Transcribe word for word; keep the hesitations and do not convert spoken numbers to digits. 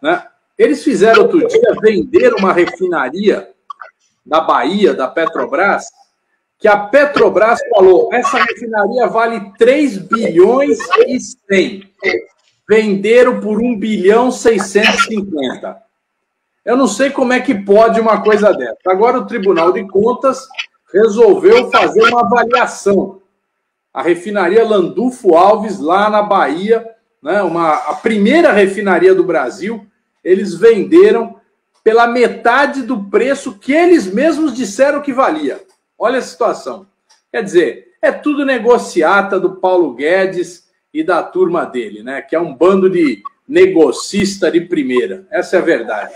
Né? Eles fizeram outro dia vender uma refinaria da Bahia, da Petrobras, que a Petrobras falou, essa refinaria vale três bilhões e cem. Venderam por um bilhão e seiscentos e cinquenta. Eu não sei como é que pode uma coisa dessa. Agora o Tribunal de Contas resolveu fazer uma avaliação. A refinaria Landufo Alves, lá na Bahia, né, uma, a primeira refinaria do Brasil, eles venderam pela metade do preço que eles mesmos disseram que valia. Olha a situação. Quer dizer, é tudo negociata do Paulo Guedes e da turma dele, né? Que é um bando de negocista de primeira. Essa é a verdade.